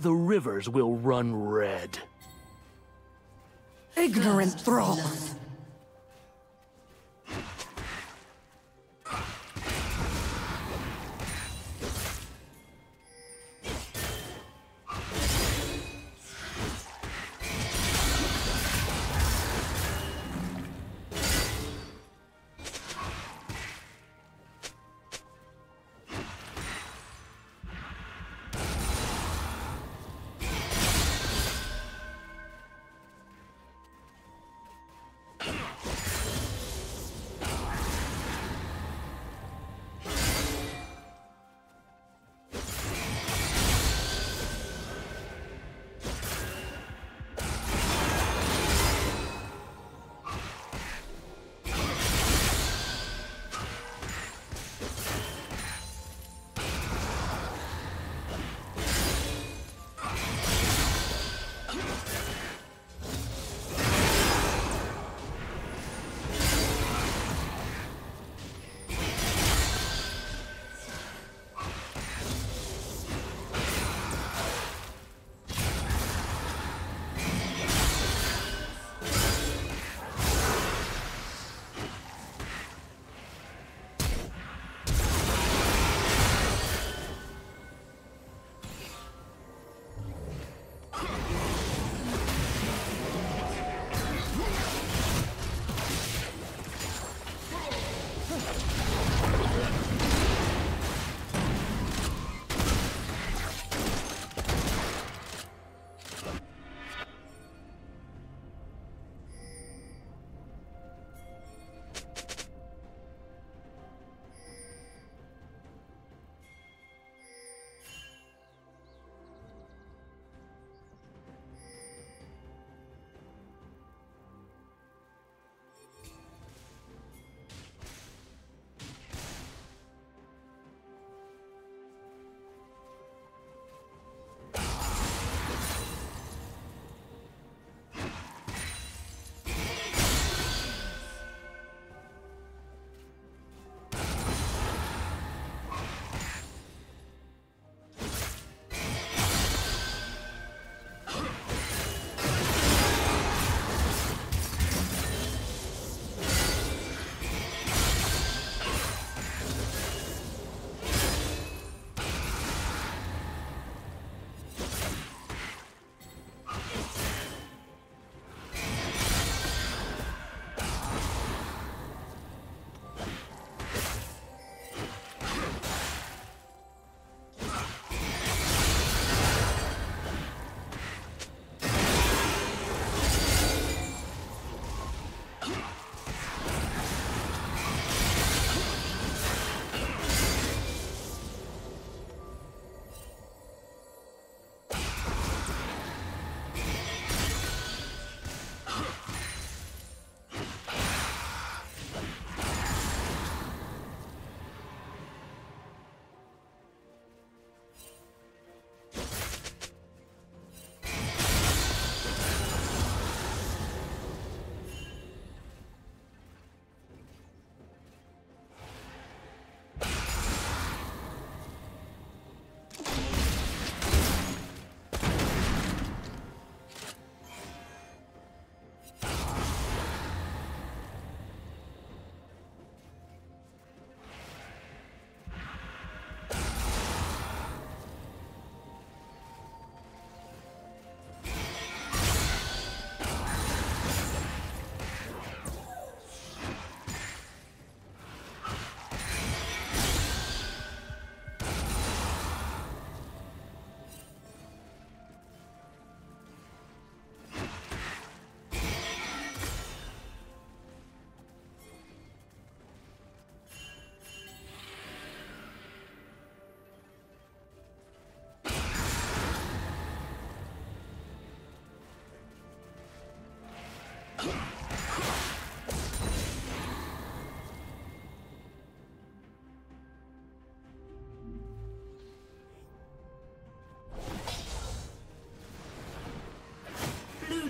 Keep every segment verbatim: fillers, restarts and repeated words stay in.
The rivers will run red. Ignorant thrall!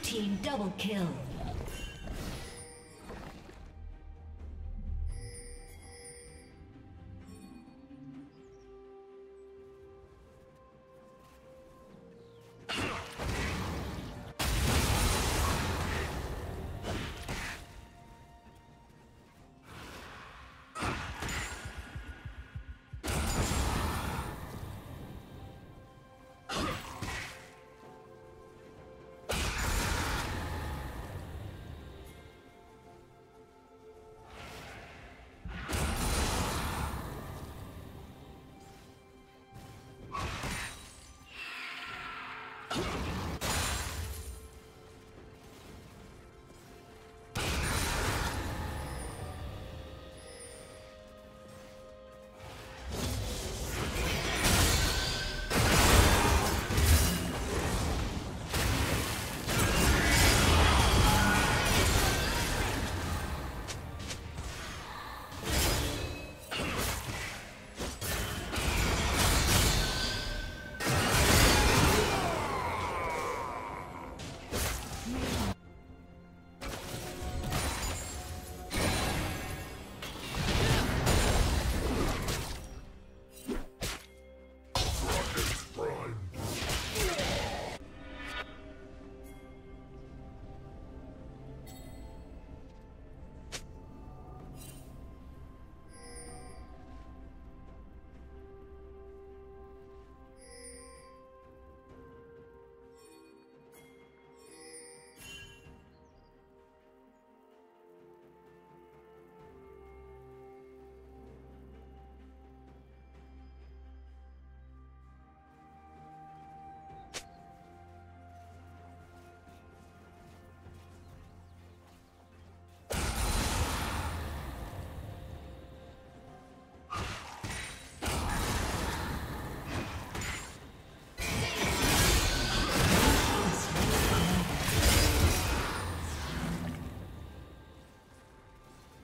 Team double kill.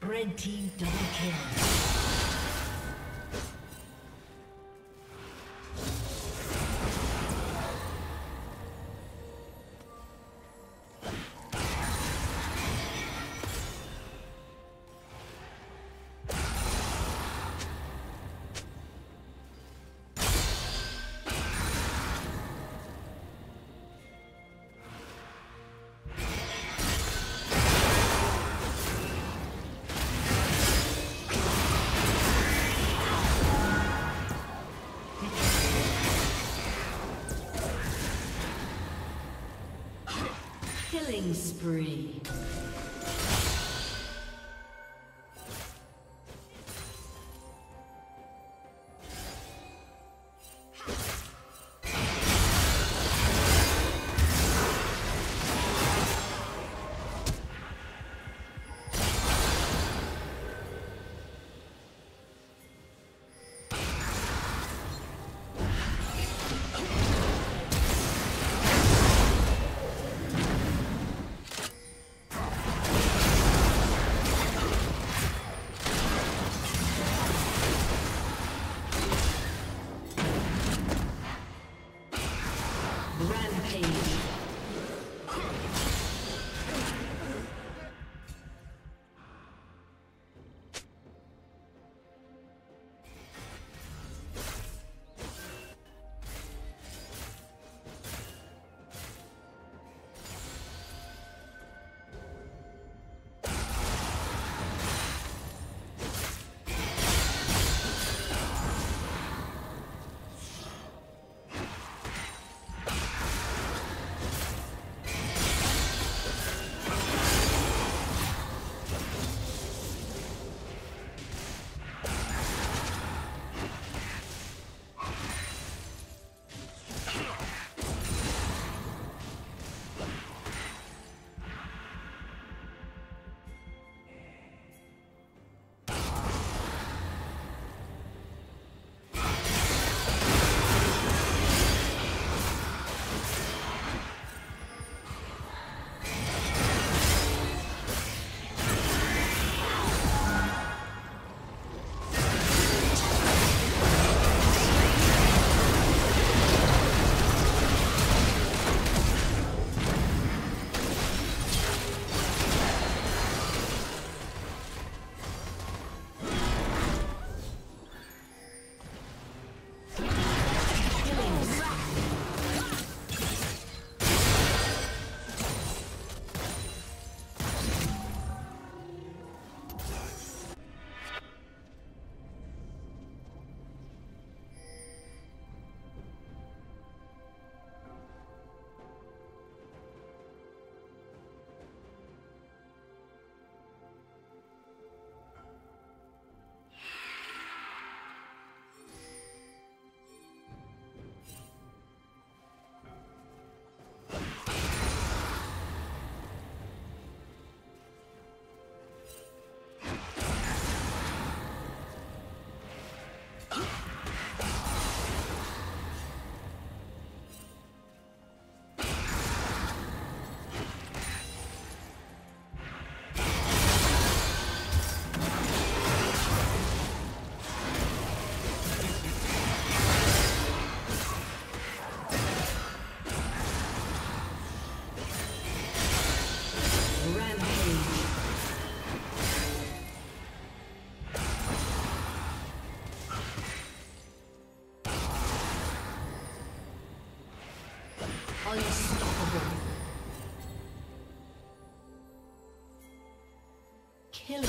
Red team double kill. Killing spree. Unstoppable. Killing.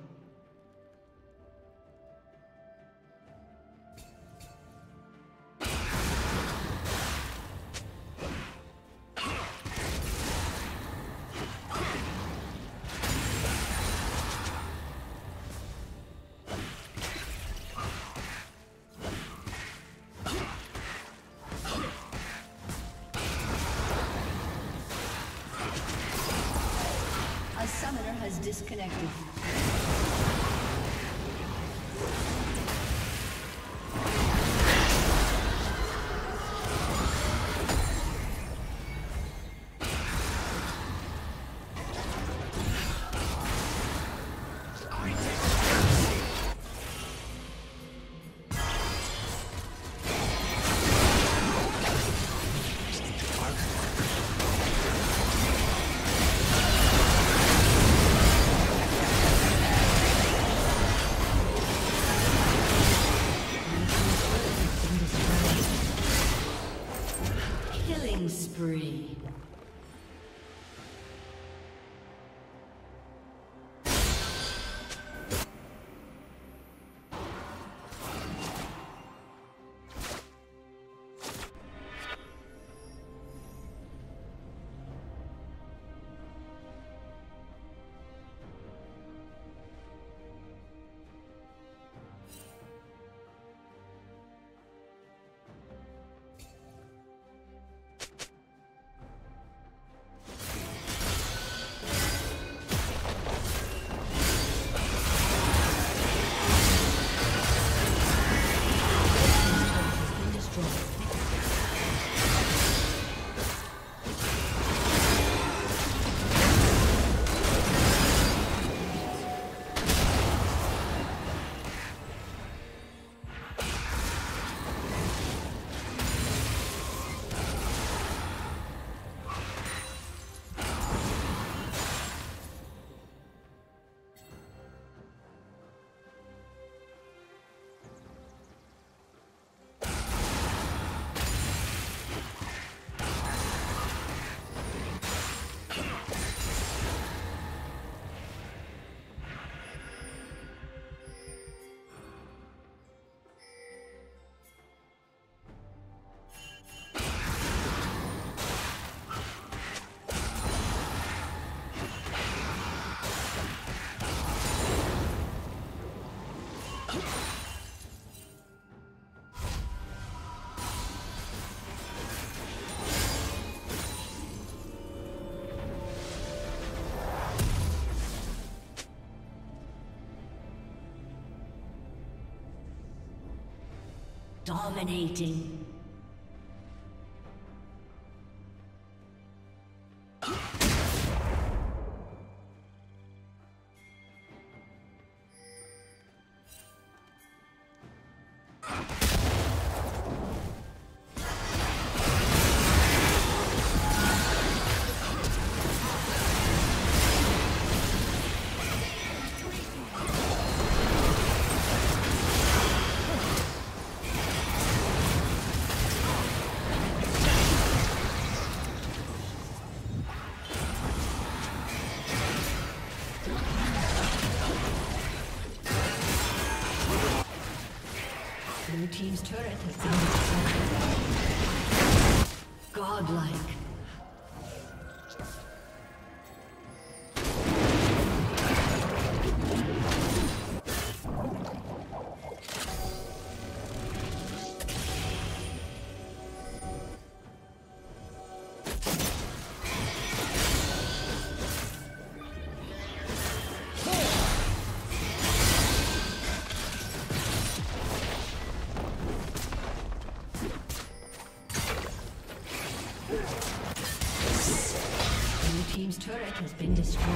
Disconnected. Dominating. Blue team's turret has been destroyed. Godlike. Has been destroyed.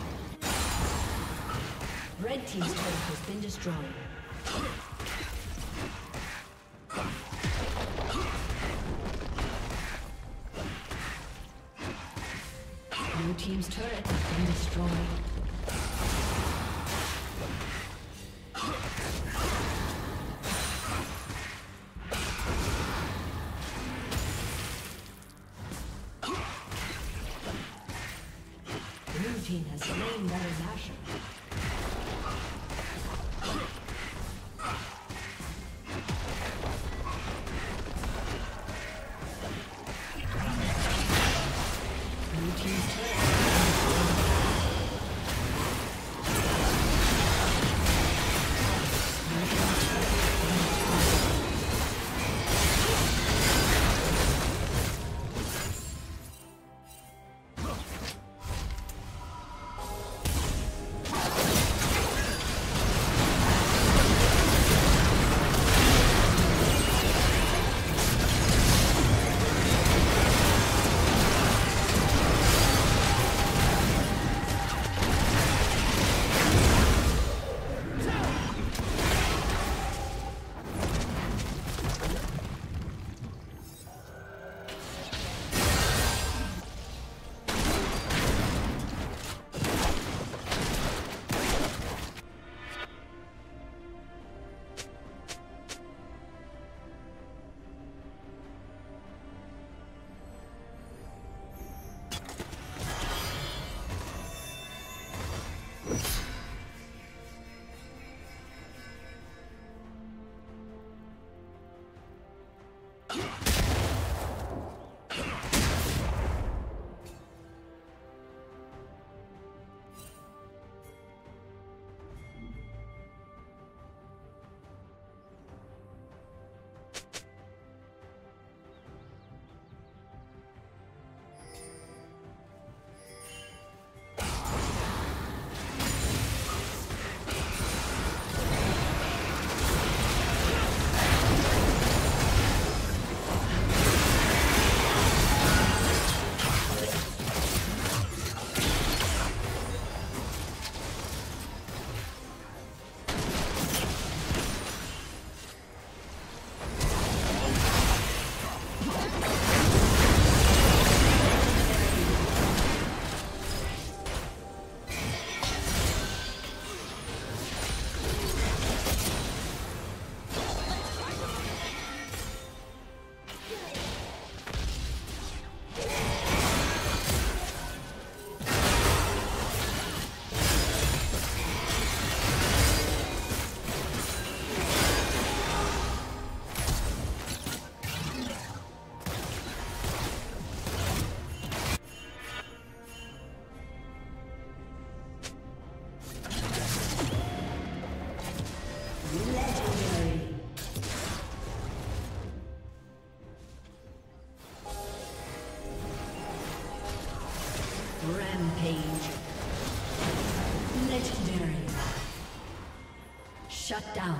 Red team's turret has been destroyed. Blue team's turret has been destroyed. Shut down.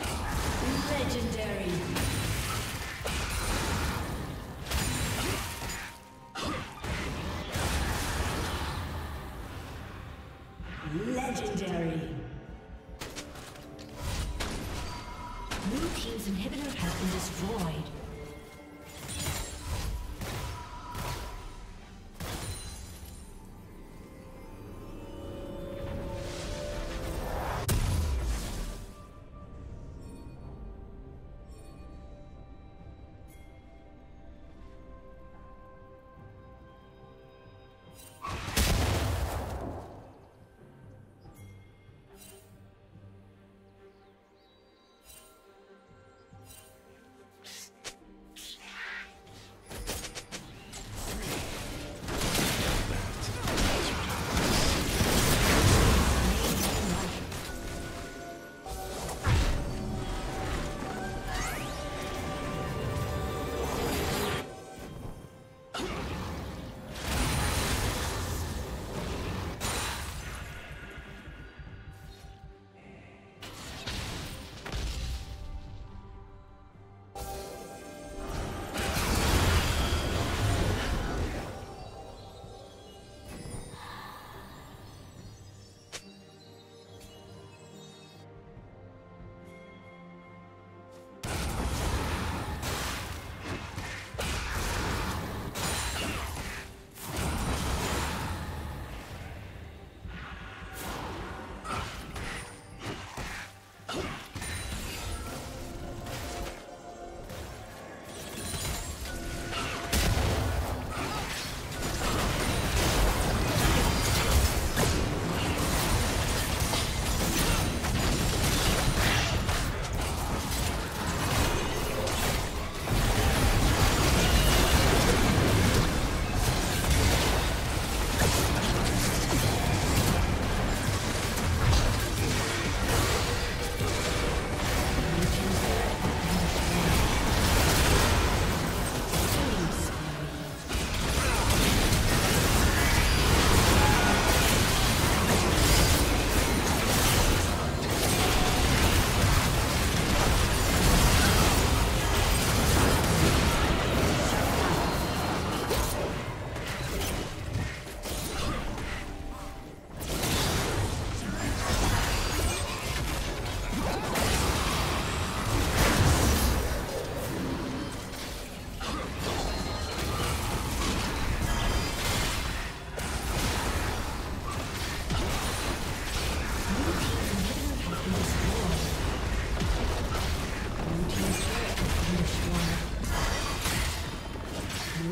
Legendary. Legendary. Blue team's inhibitor has been destroyed.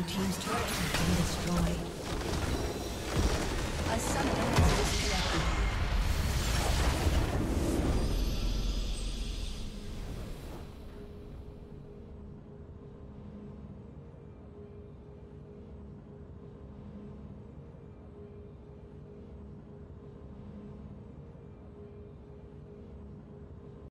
team's turret has been destroyed. A summoner has destroyed.